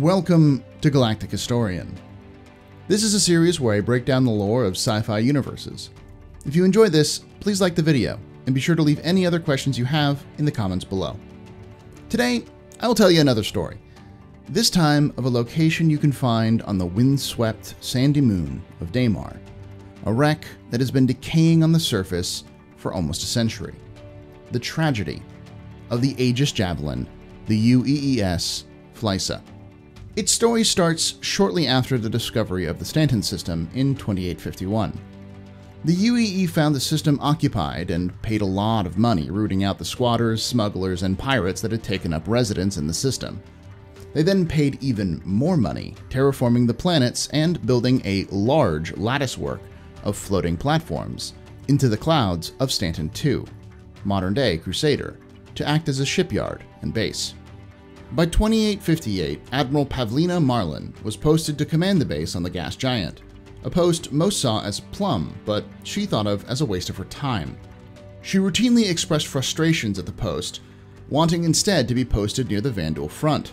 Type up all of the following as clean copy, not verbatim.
Welcome to Galactic Historian. This is a series where I break down the lore of sci-fi universes. If you enjoy this, please like the video, and be sure to leave any other questions you have in the comments below. Today, I will tell you another story, this time of a location you can find on the windswept sandy moon of Daymar, a wreck that has been decaying on the surface for almost a century. The tragedy of the Aegis Javelin, the UEES Flyssa. Its story starts shortly after the discovery of the Stanton system in 2851. The UEE found the system occupied and paid a lot of money rooting out the squatters, smugglers, and pirates that had taken up residence in the system. They then paid even more money terraforming the planets and building a large latticework of floating platforms into the clouds of Stanton II, modern-day Crusader, to act as a shipyard and base. By 2858, Admiral Pavlina Marlin was posted to command the base on the gas giant, a post most saw as plum, but she thought of as a waste of her time. She routinely expressed frustrations at the post, wanting instead to be posted near the Vanduul front.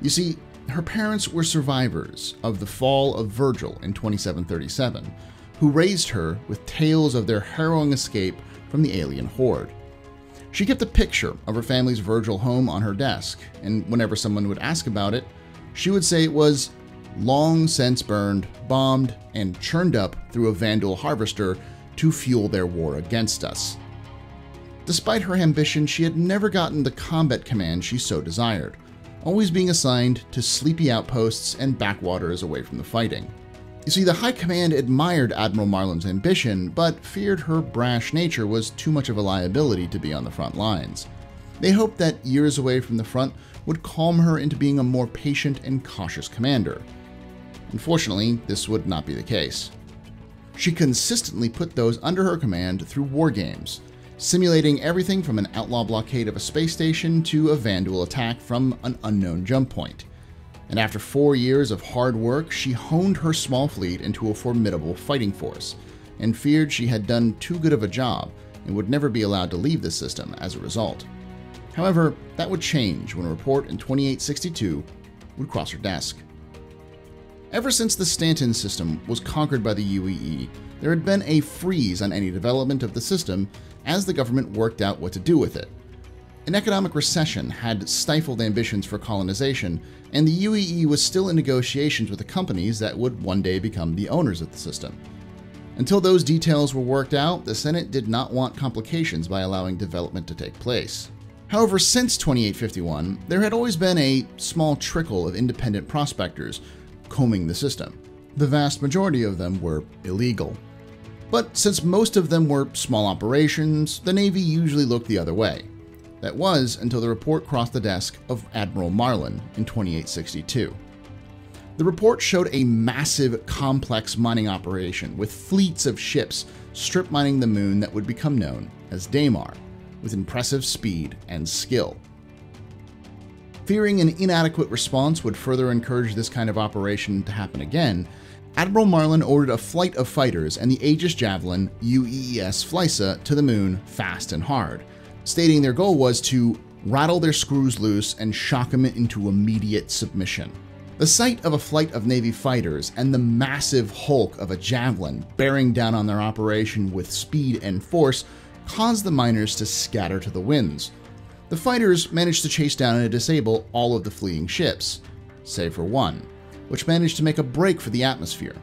You see, her parents were survivors of the fall of Virgil in 2737, who raised her with tales of their harrowing escape from the alien horde. She kept a picture of her family's Virgil home on her desk, and whenever someone would ask about it, she would say it was long since burned, bombed, and churned up through a Vanduul harvester to fuel their war against us. Despite her ambition, she had never gotten the combat command she so desired, always being assigned to sleepy outposts and backwaters away from the fighting. You see, the High Command admired Admiral Marlin's ambition, but feared her brash nature was too much of a liability to be on the front lines. They hoped that years away from the front would calm her into being a more patient and cautious commander. Unfortunately, this would not be the case. She consistently put those under her command through war games, simulating everything from an outlaw blockade of a space station to a Vanduul attack from an unknown jump point. And after 4 years of hard work, she honed her small fleet into a formidable fighting force, and feared she had done too good of a job and would never be allowed to leave the system as a result. However, that would change when a report in 2862 would cross her desk. Ever since the Stanton system was conquered by the UEE, there had been a freeze on any development of the system as the government worked out what to do with it. An economic recession had stifled ambitions for colonization, and the UEE was still in negotiations with the companies that would one day become the owners of the system. Until those details were worked out, the Senate did not want complications by allowing development to take place. However, since 2851, there had always been a small trickle of independent prospectors combing the system. The vast majority of them were illegal. But since most of them were small operations, the Navy usually looked the other way. That was until the report crossed the desk of Admiral Marlin in 2862. The report showed a massive, complex mining operation with fleets of ships strip mining the moon that would become known as Daymar, with impressive speed and skill. Fearing an inadequate response would further encourage this kind of operation to happen again, Admiral Marlin ordered a flight of fighters and the Aegis Javelin UEES Flyssa to the moon fast and hard, stating their goal was to rattle their screws loose and shock them into immediate submission. The sight of a flight of Navy fighters and the massive hulk of a javelin bearing down on their operation with speed and force caused the miners to scatter to the winds. The fighters managed to chase down and disable all of the fleeing ships, save for one, which managed to make a break for the atmosphere.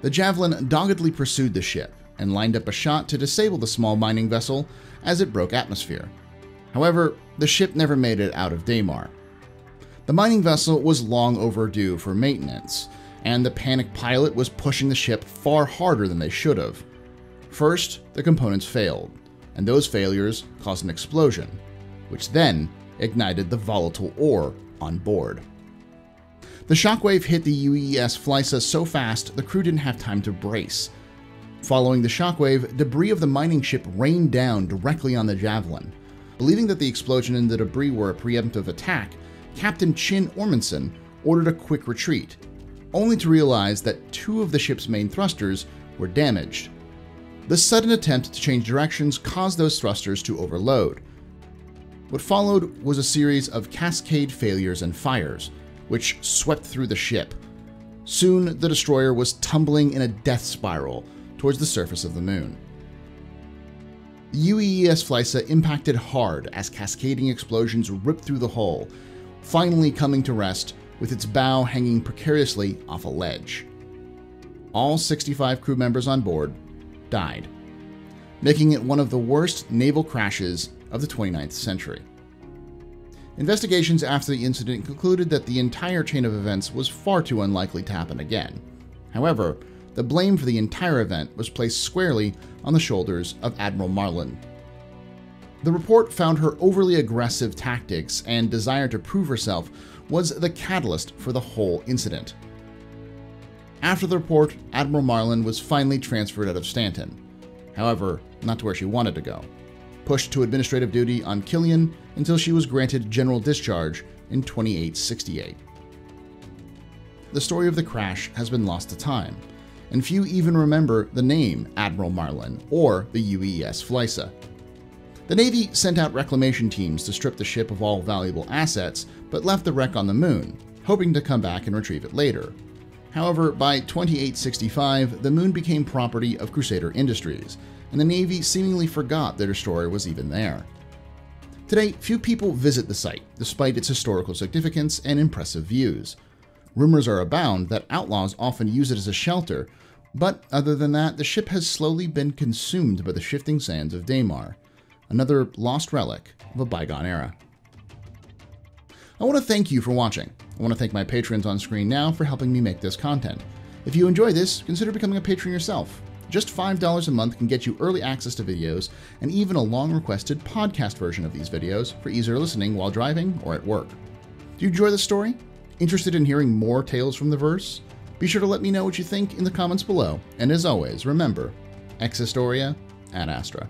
The javelin doggedly pursued the ship and lined up a shot to disable the small mining vessel as it broke atmosphere. However, the ship never made it out of Daymar. The mining vessel was long overdue for maintenance, and the panicked pilot was pushing the ship far harder than they should have. First, the components failed, and those failures caused an explosion, which then ignited the volatile ore on board. The shockwave hit the UEES Flyssa so fast the crew didn't have time to brace. Following the shockwave, debris of the mining ship rained down directly on the Javelin. Believing that the explosion and the debris were a preemptive attack, Captain Chin Ormondson ordered a quick retreat, only to realize that two of the ship's main thrusters were damaged. The sudden attempt to change directions caused those thrusters to overload. What followed was a series of cascade failures and fires, which swept through the ship. Soon, the destroyer was tumbling in a death spiral towards the surface of the moon. The UEES Flyssa impacted hard as cascading explosions ripped through the hull, finally coming to rest with its bow hanging precariously off a ledge. All 65 crew members on board died, making it one of the worst naval crashes of the 29th century. Investigations after the incident concluded that the entire chain of events was far too unlikely to happen again. However, the blame for the entire event was placed squarely on the shoulders of Admiral Marlin. The report found her overly aggressive tactics and desire to prove herself was the catalyst for the whole incident. After the report, Admiral Marlin was finally transferred out of Stanton. However, not to where she wanted to go. Pushed to administrative duty on Killian until she was granted general discharge in 2868. The story of the crash has been lost to time, and few even remember the name Admiral Marlin or the UEES Flyssa. The Navy sent out reclamation teams to strip the ship of all valuable assets, but left the wreck on the moon, hoping to come back and retrieve it later. However, by 2865, the moon became property of Crusader Industries, and the Navy seemingly forgot their destroyer was even there. Today, few people visit the site, despite its historical significance and impressive views. Rumors are abound that outlaws often use it as a shelter, but other than that, the ship has slowly been consumed by the shifting sands of Daymar, another lost relic of a bygone era. I want to thank you for watching. I want to thank my patrons on screen now for helping me make this content. If you enjoy this, consider becoming a patron yourself. Just $5 a month can get you early access to videos and even a long-requested podcast version of these videos for easier listening while driving or at work. Do you enjoy this story? Interested in hearing more tales from the verse? Be sure to let me know what you think in the comments below, and as always, remember, Ex Historia, Ad Astra.